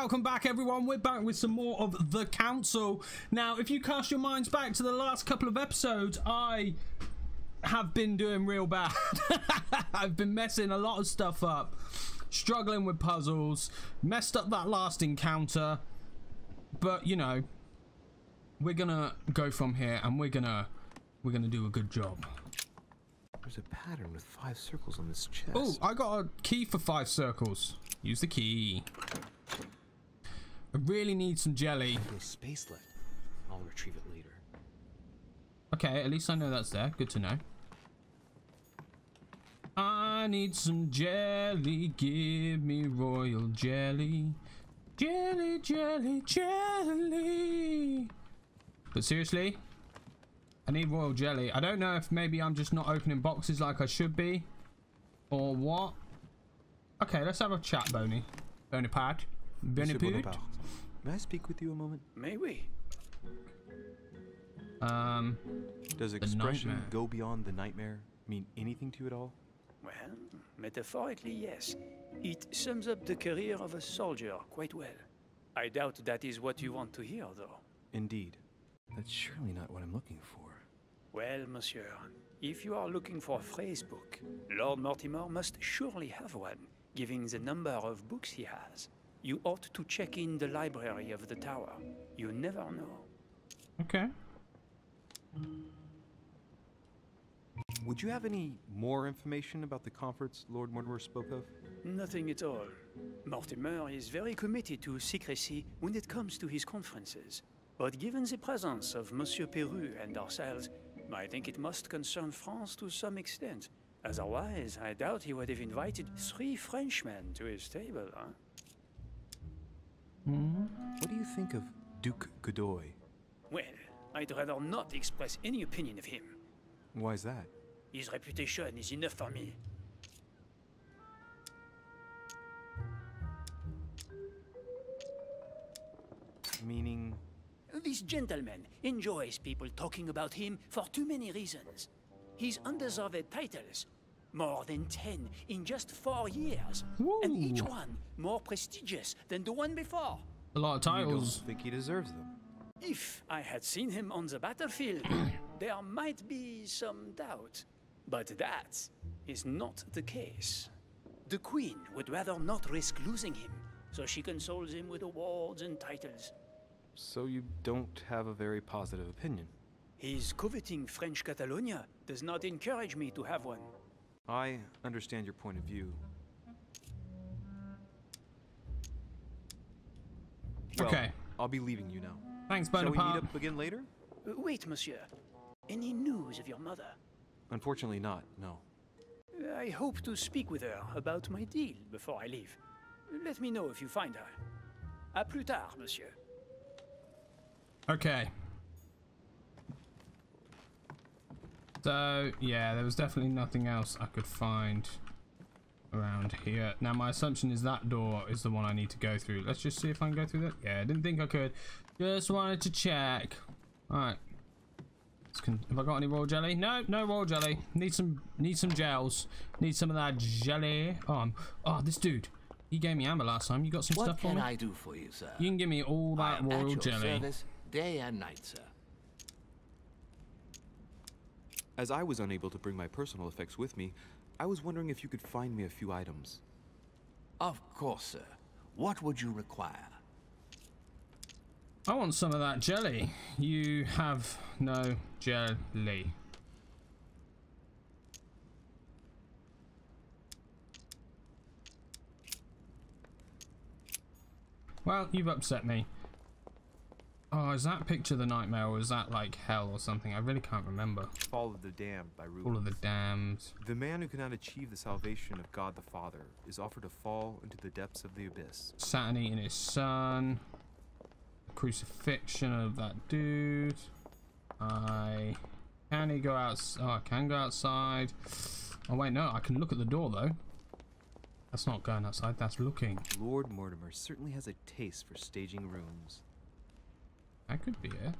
Welcome back, everyone. We're back with some more of The Council. Now, if you cast your minds back to the last couple of episodes, I have been doing real bad. I've been messing a lot of stuff up, struggling with puzzles, messed up that last encounter. But, you know, we're gonna go from here and we're gonna do a good job. There's a pattern with 5 circles on this chest. Oh, I got a key for 5 circles. Use the key. I really need some jelly. No space left. I'll retrieve it later. Okay, at least I know that's there. Good to know. I need some jelly. Give me royal jelly. Jelly, jelly, jelly. But seriously, I need royal jelly. I don't know if maybe I'm just not opening boxes like I should be, or what. Okay, let's have a chat, Bonaparte. Bonaparte. May I speak with you a moment? May we? Does expression go beyond the nightmare mean anything to you at all? Well, metaphorically, yes. It sums up the career of a soldier quite well. I doubt that is what you want to hear, though. Indeed. That's surely not what I'm looking for. Well, monsieur, if you are looking for a phrase book, Lord Mortimer must surely have one, given the number of books he has. You ought to check in the library of the tower. You never know. Okay. Would you have any more information about the conference Lord Mortimer spoke of? Nothing at all. Mortimer is very committed to secrecy when it comes to his conferences. But given the presence of Monsieur Peru and ourselves, I think it must concern France to some extent. Otherwise, I doubt he would have invited 3 Frenchmen to his table, huh? What do you think of Duke Godoy? Well, I'd rather not express any opinion of him. Why is that? His reputation is enough for me. Meaning? This gentleman enjoys people talking about him for too many reasons. He's undeserved titles, more than 10 in just 4 years. Woo. And each one more prestigious than the one before. A lot of titles. You don't think he deserves them? If I had seen him on the battlefield, there might be some doubt. But that is not the case. The Queen would rather not risk losing him, so she consoles him with awards and titles. So you don't have a very positive opinion? His coveting French Catalonia does not encourage me to have one. I understand your point of view. Okay. Well, I'll be leaving you now. Thanks, Bonaparte. Shall we meet up again later? Wait, monsieur. Any news of your mother? Unfortunately not, no. I hope to speak with her about my deal before I leave. Let me know if you find her. A plus tard, monsieur. Okay. So, yeah, there was definitely nothing else I could find around here. Now, my assumption is that door is the one I need to go through. Let's just see if I can go through that. Yeah, I didn't think I could. Just wanted to check. Alright. Have I got any royal jelly? No, no royal jelly. Need some gels. Need some of that jelly. Oh, this dude. He gave me ammo last time. You got some stuff for me? What can I do for you, sir? You can give me all that royal jelly. Service day and night, sir. As I was unable to bring my personal effects with me, I was wondering if you could find me a few items. Of course, sir. What would you require? I want some of that jelly. You have no jelly. Well, you've upset me. Oh, is that picture the nightmare, or is that like hell or something? I really can't remember. Fall of the Damned by Rubens. Fall of the Damned. The man who cannot achieve the salvation of God the Father is offered to fall into the depths of the abyss. Saturn eating his son. Crucifixion of that dude. Can he go outside? Oh, I can go outside. Oh, wait, no. I can look at the door, though. That's not going outside, that's looking. Lord Mortimer certainly has a taste for staging rooms. That could be it.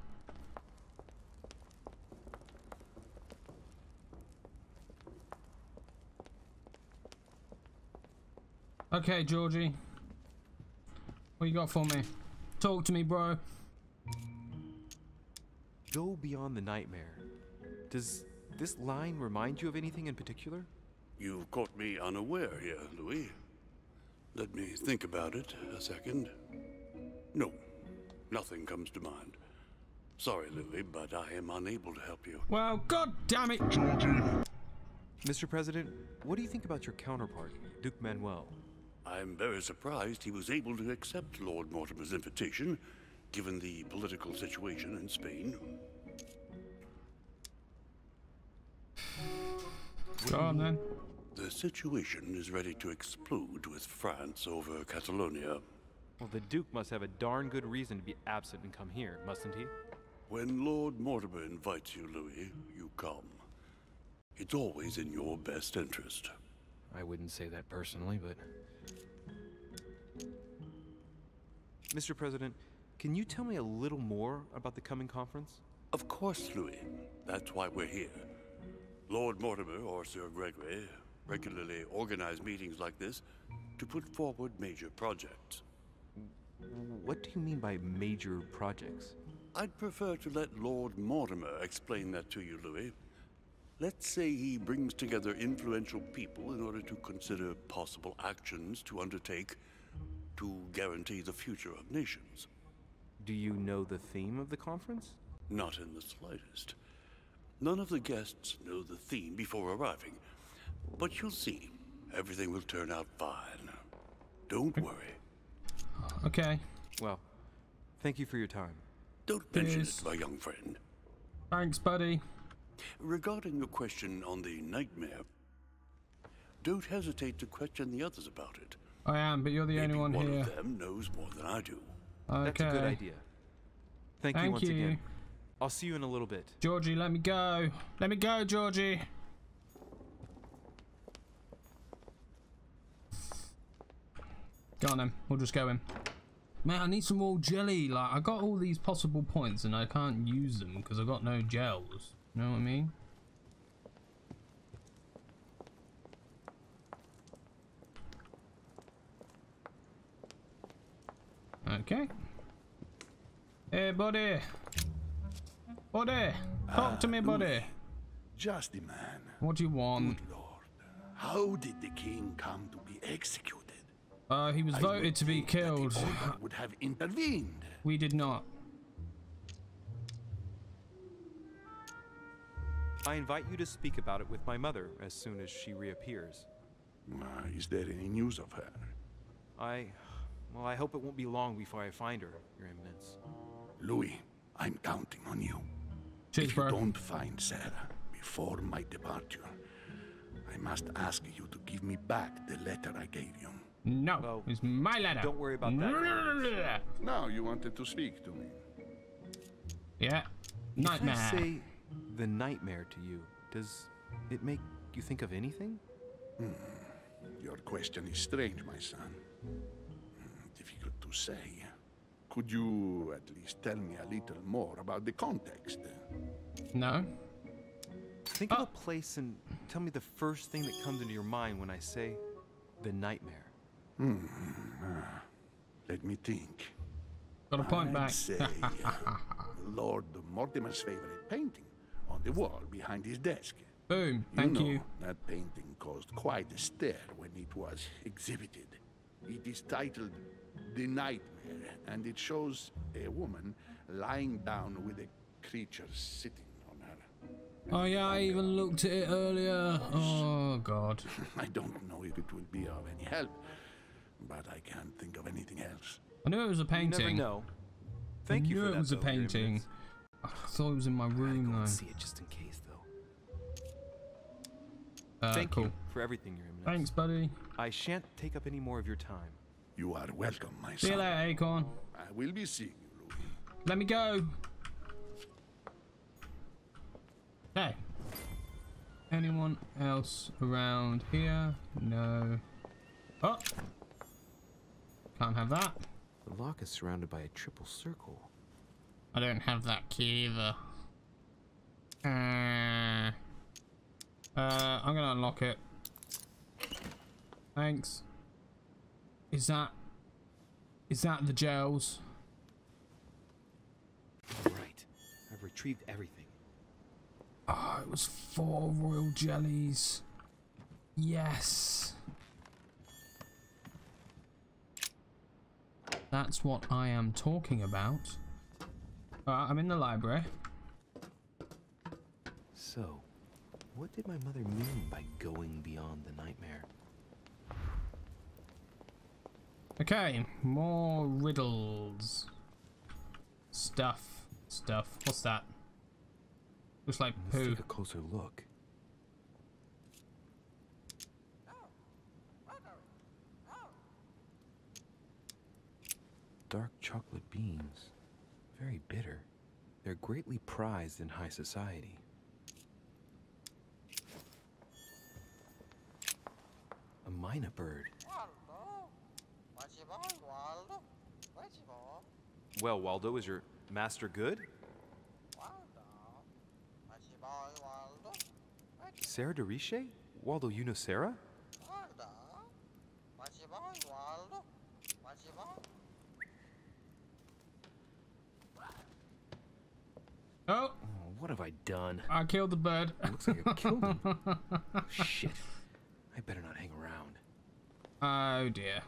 Okay, Georgie. What you got for me? Talk to me, bro. Go beyond the nightmare. Does this line remind you of anything in particular? You've caught me unaware here, Louis. Let me think about it a second. No, nothing comes to mind. Sorry, Louis, but I am unable to help you. Well, God damn it, Georgie! Mr. President, what do you think about your counterpart, Duke Manuel? I'm very surprised he was able to accept Lord Mortimer's invitation, given the political situation in Spain. Go on, then. The situation is ready to explode with France over Catalonia. Well, the Duke must have a darn good reason to be absent and come here, mustn't he? When Lord Mortimer invites you, Louis, you come. It's always in your best interest. I wouldn't say that personally, but... Mr. President, can you tell me a little more about the coming conference? Of course, Louis. That's why we're here. Lord Mortimer, or Sir Gregory, regularly organize meetings like this to put forward major projects. What do you mean by major projects? I'd prefer to let Lord Mortimer explain that to you, Louis. Let's say he brings together influential people in order to consider possible actions to undertake to guarantee the future of nations. Do you know the theme of the conference? Not in the slightest. None of the guests know the theme before arriving, but you'll see, everything will turn out fine. Don't worry. Okay. Well, thank you for your time. Don't mention it, my young friend. Thanks, buddy. Regarding your question on the nightmare, don't hesitate to question the others about it. I am, but you're the only one here. Maybe one of them knows more than I do. Okay. That's a good idea. Thank you once again. I'll see you in a little bit. Georgie, let me go. Let me go, Georgie. Go on then. We'll just go in. Man, I need some more jelly. Like, I got all these possible points and I can't use them because I got no gels. You know what I mean? Okay. Hey, buddy. Buddy, talk to me, buddy. Just the man. What do you want? Good Lord, how did the king come to be executed? He was voted to be killed. Would have intervened. We did not. I invite you to speak about it with my mother as soon as she reappears. Is there any news of her? Well, I hope it won't be long before I find her, Your Eminence. Louis, I'm counting on you. If you don't find Sarah before my departure, I must ask you to give me back the letter I gave you. No, well, it's my letter. Don't worry about that. Now you wanted to speak to me. Yeah, nightmare. If I say the nightmare to you, does it make you think of anything? Your question is strange, my son. Difficult to say. Could you at least tell me a little more about the context? No. Think of a place and tell me the first thing that comes into your mind when I say the nightmare. Let me think. Got a point back. Say, Lord Mortimer's favorite painting on the wall behind his desk. Boom. Thank you. That painting caused quite a stir when it was exhibited. It is titled The Nightmare, and it shows a woman lying down with a creature sitting on her. Oh yeah, I even looked at it earlier. Oh God. I don't know if it would be of any help, but I can't think of anything else. I knew it was a painting. You never know. Thank you for that. I knew it was a painting. I thought it was in my room though. I see it just in case though. Thank you for everything, Your Eminence. Thanks, buddy. I shan't take up any more of your time. You are welcome, my son. See you later, Acorn. I will be seeing you, Louis. Let me go. Hey. Anyone else around here? No. Oh. Can't have that. The lock is surrounded by a triple circle. I don't have that key either. I'm gonna unlock it. Thanks. Is that Is that the jails? Right. I've retrieved everything. Oh, it was 4 royal jellies. Yes. That's what I am talking about. Alright, I'm in the library. So, what did my mother mean by going beyond the nightmare? Okay, more riddles. Stuff. What's that? Looks like poo. Let's take a closer look. Dark chocolate beans. Very bitter. They're greatly prized in high society. A mina bird. Well, Waldo, is your master good? Sarah de Riche? Waldo, you know Sarah? Oh, what have I done? I killed the bird. It looks like I killed him. Shit. I better not hang around. Oh dear.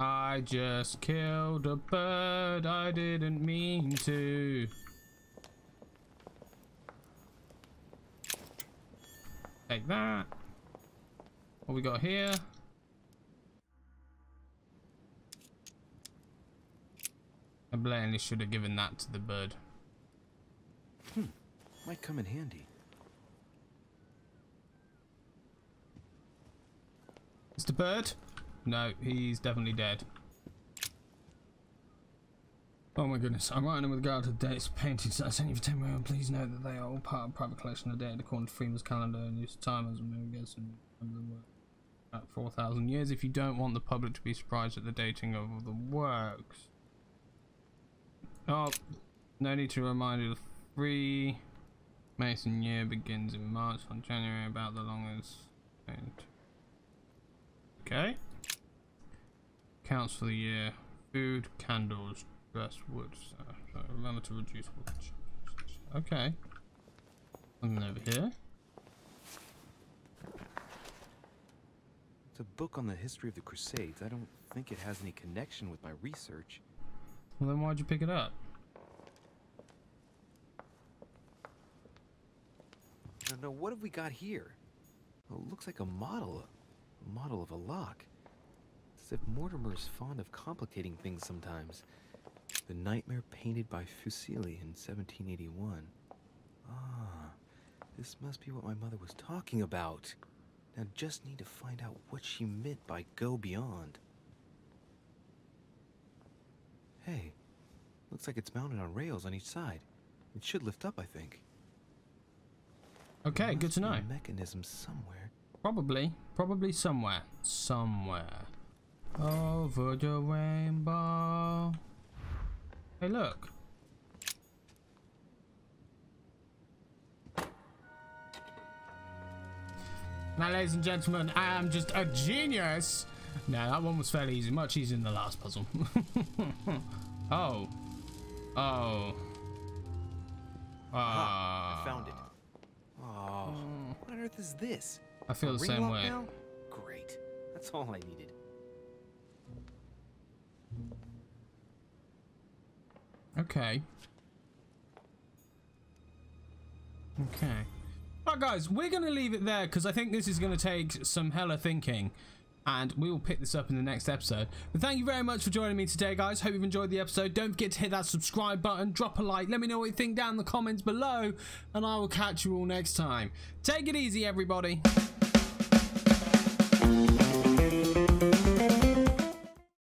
I just killed a bird. I didn't mean to. Take that. What we got here? I blatantly should have given that to the bird. Hmm. Might come in handy. Is the bird? No, he's definitely dead. Oh my goodness. I'm writing in with regard to the dates paintings that I sent you for 10 million. Please note that they are all part of private collection of data according to Freeman's calendar and use of time as we guess and about 4,000 years if you don't want the public to be surprised at the dating of the works. Oh, no need to remind you, the Freemason year begins in March on January, about the longest. Okay. Counts for the year. Food, candles, dress, wood. So remember to reduce wood. Okay. Something over here. It's a book on the history of the Crusades. I don't think it has any connection with my research. Well, then why'd you pick it up? I don't know. What have we got here? Well, it looks like a model of a lock. As if Mortimer is fond of complicating things sometimes. The nightmare painted by Fusilli in 1781. Ah, this must be what my mother was talking about. Now just need to find out what she meant by go beyond. Hey, looks like it's mounted on rails on each side. It should lift up, I think. Okay, good to know. Mechanism somewhere. Probably somewhere. Somewhere. Over the rainbow. Hey, look. Now, ladies and gentlemen, I am just a genius. Now that one was fairly easy, much easier than the last puzzle. I found it. Oh, what on earth is this? I feel the same way. Now? Great, that's all I needed. Okay. Okay. Alright, guys, we're gonna leave it there because I think this is gonna take some hella thinking. And we will pick this up in the next episode. But thank you very much for joining me today, guys. Hope you've enjoyed the episode. Don't forget to hit that subscribe button, drop a like, let me know what you think down in the comments below, and I will catch you all next time. Take it easy, everybody.